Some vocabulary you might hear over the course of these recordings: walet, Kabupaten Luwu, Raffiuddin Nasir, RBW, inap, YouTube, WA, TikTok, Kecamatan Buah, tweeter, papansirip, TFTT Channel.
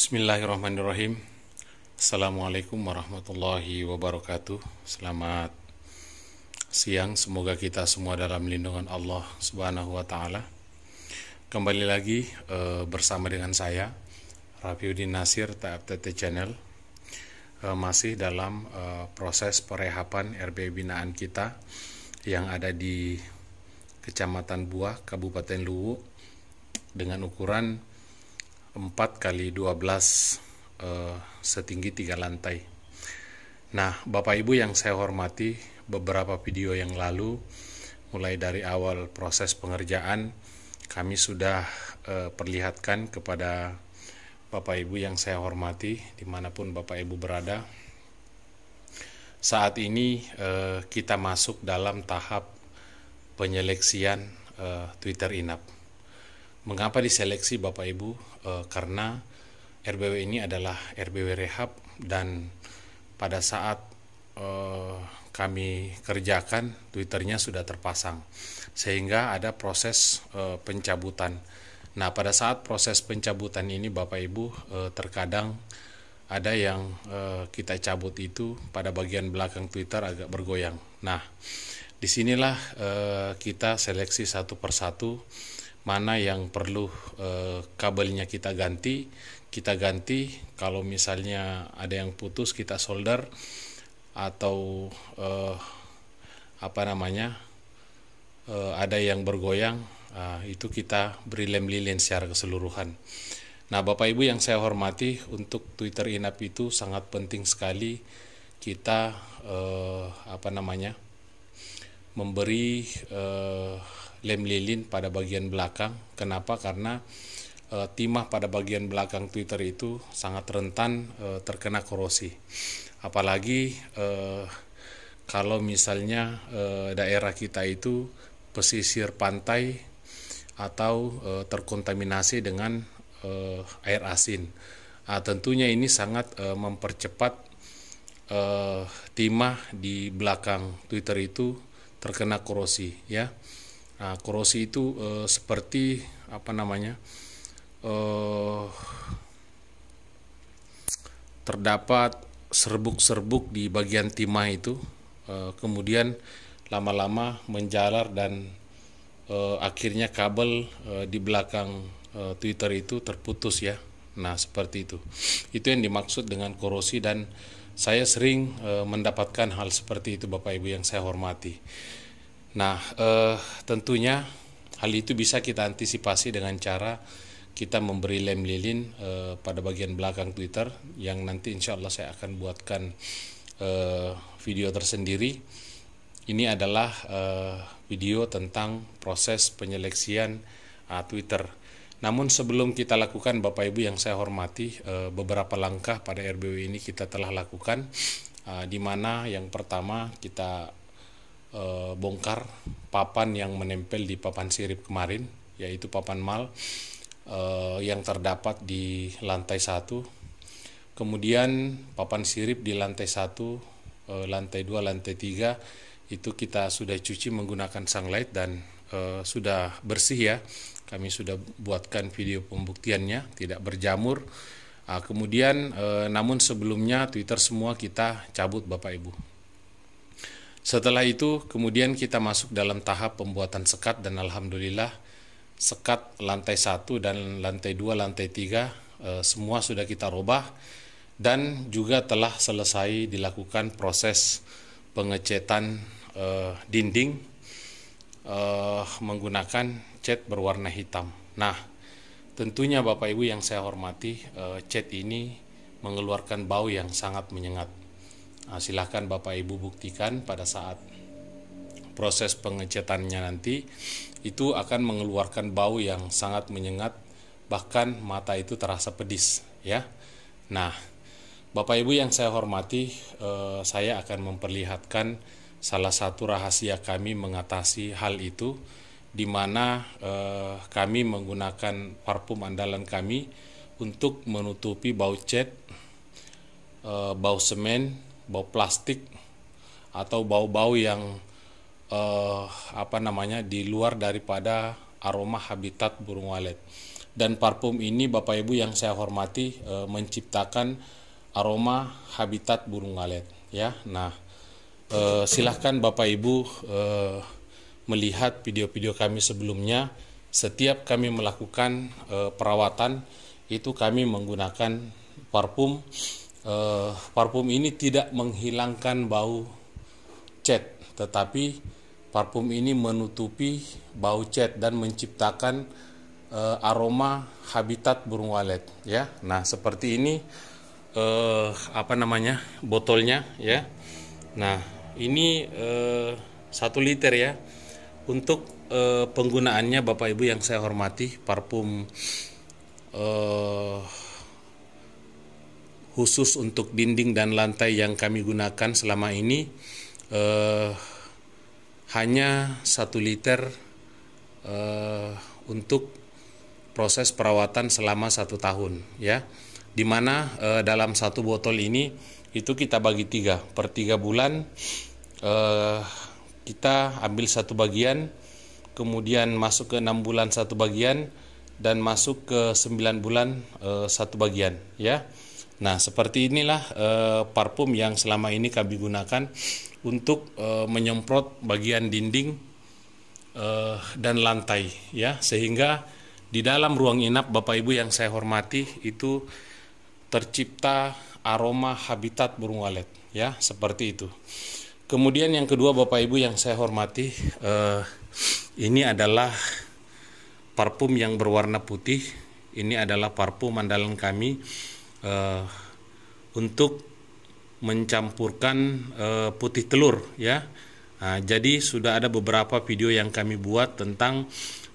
Bismillahirrahmanirrahim. Assalamualaikum warahmatullahi wabarakatuh. Selamat siang, semoga kita semua dalam lindungan Allah Subhanahu wa ta'ala. Kembali lagi bersama dengan saya Raffiuddin Nasir, TFTT Channel. Masih dalam proses perehapan RB binaan kita yang ada di Kecamatan Buah, Kabupaten Luwu, dengan ukuran 4 x 12, setinggi 3 lantai. Nah, Bapak Ibu yang saya hormati, beberapa video yang lalu, mulai dari awal proses pengerjaan, kami sudah perlihatkan kepada Bapak Ibu yang saya hormati, dimanapun Bapak Ibu berada. Saat ini kita masuk dalam tahap penyeleksian Twitter Inap. Mengapa diseleksi Bapak Ibu? Karena RBW ini adalah RBW rehab, dan pada saat kami kerjakan, Twitternya sudah terpasang, sehingga ada proses pencabutan. Nah, pada saat proses pencabutan ini Bapak Ibu, terkadang ada yang kita cabut itu pada bagian belakang Twitter agak bergoyang. Nah, disinilah kita seleksi satu persatu, mana yang perlu kabelnya kita ganti, kalau misalnya ada yang putus kita solder, atau ada yang bergoyang, itu kita beri lem-lilin secara keseluruhan. Nah, Bapak Ibu yang saya hormati, untuk Twitter Inap itu sangat penting sekali kita memberi lem lilin pada bagian belakang. Kenapa? Karena timah pada bagian belakang Twitter itu sangat rentan terkena korosi, apalagi kalau misalnya daerah kita itu pesisir pantai atau terkontaminasi dengan air asin. Tentunya ini sangat mempercepat timah di belakang Twitter itu terkena korosi, ya. Nah, korosi itu seperti terdapat serbuk-serbuk di bagian timah itu, kemudian lama-lama menjalar, dan akhirnya kabel di belakang Twitter itu terputus, ya. Nah, seperti itu. Itu yang dimaksud dengan korosi, dan saya sering mendapatkan hal seperti itu, Bapak Ibu yang saya hormati. Nah, tentunya hal itu bisa kita antisipasi dengan cara kita memberi lem lilin pada bagian belakang Twitter, yang nanti insya Allah saya akan buatkan video tersendiri. Ini adalah video tentang proses penyeleksian Twitter. Namun sebelum kita lakukan, Bapak Ibu yang saya hormati, beberapa langkah pada RBW ini kita telah lakukan, di mana yang pertama kita bongkar papan yang menempel di papan sirip kemarin, yaitu papan mal yang terdapat di lantai 1, kemudian papan sirip di lantai 1, lantai 2, lantai 3 itu kita sudah cuci menggunakan sunlight dan sudah bersih, ya. Kami sudah buatkan video pembuktiannya, tidak berjamur. Kemudian namun sebelumnya Twitter semua kita cabut, Bapak Ibu. Setelah itu kemudian kita masuk dalam tahap pembuatan sekat, dan alhamdulillah sekat lantai 1 dan lantai 2, lantai 3 semua sudah kita robah, dan juga telah selesai dilakukan proses pengecetan dinding menggunakan cat berwarna hitam. Nah, tentunya Bapak Ibu yang saya hormati, cat ini mengeluarkan bau yang sangat menyengat. Silahkan Bapak Ibu buktikan pada saat proses pengecetannya nanti, itu akan mengeluarkan bau yang sangat menyengat, bahkan mata itu terasa pedis, ya. Nah, Bapak Ibu yang saya hormati, saya akan memperlihatkan salah satu rahasia kami mengatasi hal itu, di mana kami menggunakan parfum andalan kami untuk menutupi bau cat, bau semen, bau plastik, atau bau-bau yang di luar daripada aroma habitat burung walet. Dan parfum ini Bapak Ibu yang saya hormati menciptakan aroma habitat burung walet, ya. Nah, silahkan Bapak Ibu melihat video-video kami sebelumnya. Setiap kami melakukan perawatan itu kami menggunakan parfum. Parfum ini tidak menghilangkan bau cat, tetapi parfum ini menutupi bau cat dan menciptakan aroma habitat burung walet, ya. Nah, seperti ini botolnya, ya. Nah, ini 1 liter, ya. Untuk penggunaannya Bapak Ibu yang saya hormati, parfum khusus untuk dinding dan lantai yang kami gunakan selama ini hanya 1 liter untuk proses perawatan selama 1 tahun, ya, dimana dalam 1 botol ini itu kita bagi 3 per 3 bulan, kita ambil 1 bagian, kemudian masuk ke 6 bulan 1 bagian, dan masuk ke 9 bulan 1 bagian, ya. Nah, seperti inilah parfum yang selama ini kami gunakan untuk menyemprot bagian dinding dan lantai, ya, sehingga di dalam ruang inap Bapak Ibu yang saya hormati itu tercipta aroma habitat burung walet, ya, seperti itu. Kemudian yang kedua Bapak Ibu yang saya hormati, ini adalah parfum yang berwarna putih. Ini adalah parfum andalan kami untuk mencampurkan putih telur, ya. Nah, jadi sudah ada beberapa video yang kami buat tentang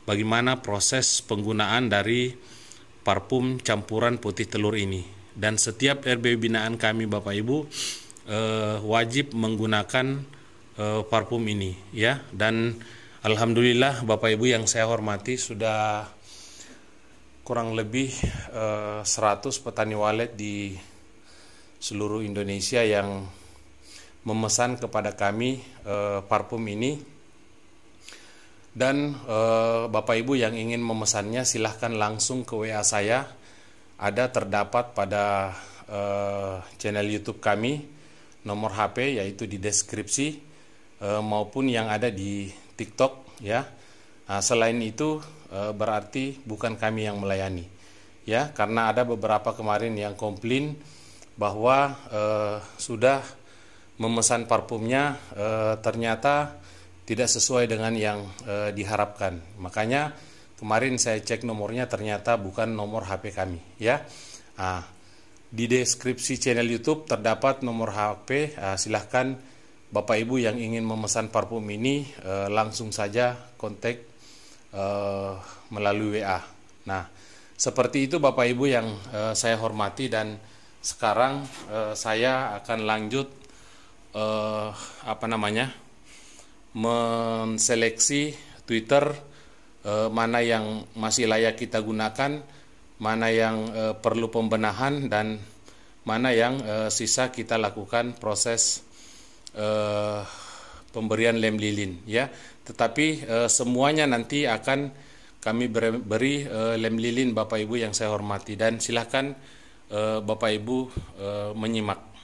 bagaimana proses penggunaan dari parfum campuran putih telur ini. Dan setiap RBW binaan kami Bapak Ibu wajib menggunakan parfum ini, ya. Dan alhamdulillah Bapak Ibu yang saya hormati, sudah kurang lebih 100 petani walet di seluruh Indonesia yang memesan kepada kami parfum ini. Dan Bapak Ibu yang ingin memesannya silahkan langsung ke WA saya, ada terdapat pada channel YouTube kami, nomor HP yaitu di deskripsi, maupun yang ada di TikTok, ya. Nah, selain itu berarti bukan kami yang melayani, ya, karena ada beberapa kemarin yang komplain bahwa sudah memesan parfumnya ternyata tidak sesuai dengan yang diharapkan. Makanya kemarin saya cek nomornya, ternyata bukan nomor HP kami, ya. Nah, di deskripsi channel YouTube terdapat nomor HP. Silahkan Bapak Ibu yang ingin memesan parfum ini langsung saja kontak melalui WA. Nah, seperti itu Bapak Ibu yang saya hormati. Dan sekarang saya akan lanjut menseleksi Twitter, mana yang masih layak kita gunakan, mana yang perlu pembenahan, dan mana yang sisa kita lakukan proses pemberian lem lilin, ya. Tetapi semuanya nanti akan kami beri lem lilin Bapak Ibu yang saya hormati. Dan silahkan Bapak Ibu menyimak.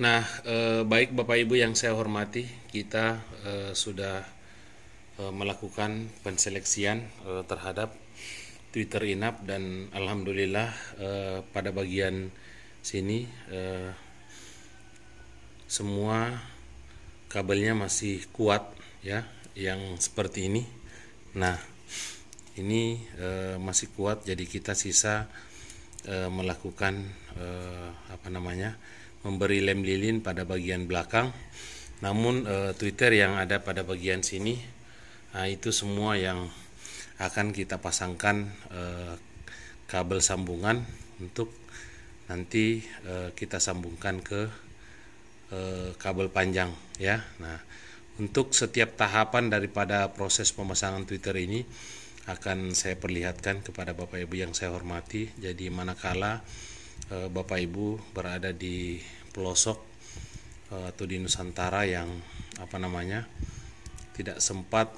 Nah, baik Bapak Ibu yang saya hormati, kita sudah melakukan penseleksian terhadap Twitter Inap, dan alhamdulillah pada bagian sini semua kabelnya masih kuat ya, yang seperti ini. Nah, ini masih kuat, jadi kita sisa melakukan memberi lem lilin pada bagian belakang. Namun Twitter yang ada pada bagian sini, nah itu semua yang akan kita pasangkan kabel sambungan untuk nanti kita sambungkan ke kabel panjang ya. Nah, untuk setiap tahapan daripada proses pemasangan Twitter ini akan saya perlihatkan kepada Bapak Ibu yang saya hormati. Jadi manakala Bapak Ibu berada di pelosok atau di Nusantara yang tidak sempat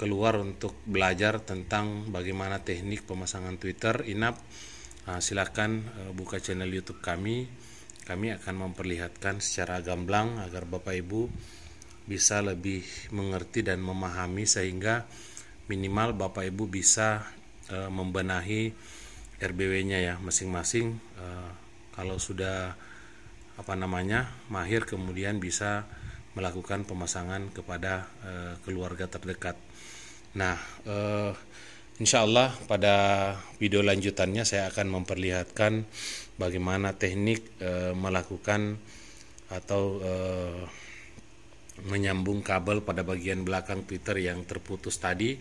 keluar untuk belajar tentang bagaimana teknik pemasangan Twitter Inap, silahkan buka channel YouTube kami. Kami akan memperlihatkan secara gamblang agar Bapak Ibu bisa lebih mengerti dan memahami, sehingga minimal Bapak Ibu bisa membenahi RBW-nya ya masing-masing. Kalau sudah mahir, kemudian bisa melakukan pemasangan kepada keluarga terdekat. Nah, insyaallah pada video lanjutannya saya akan memperlihatkan bagaimana teknik melakukan atau menyambung kabel pada bagian belakang Twitter yang terputus tadi.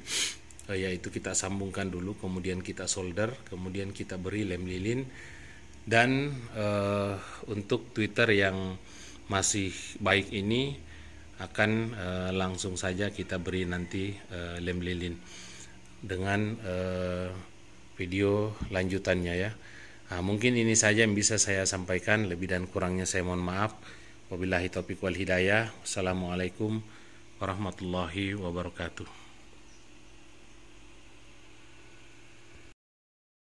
Yaitu kita sambungkan dulu, kemudian kita solder, kemudian kita beri lem lilin. Dan untuk Twitter yang masih baik ini akan langsung saja kita beri nanti lem lilin dengan video lanjutannya ya. Nah, mungkin ini saja yang bisa saya sampaikan, lebih dan kurangnya saya mohon maaf. Wabillahi taufiq wal hidayah. Assalamualaikum warahmatullahi wabarakatuh.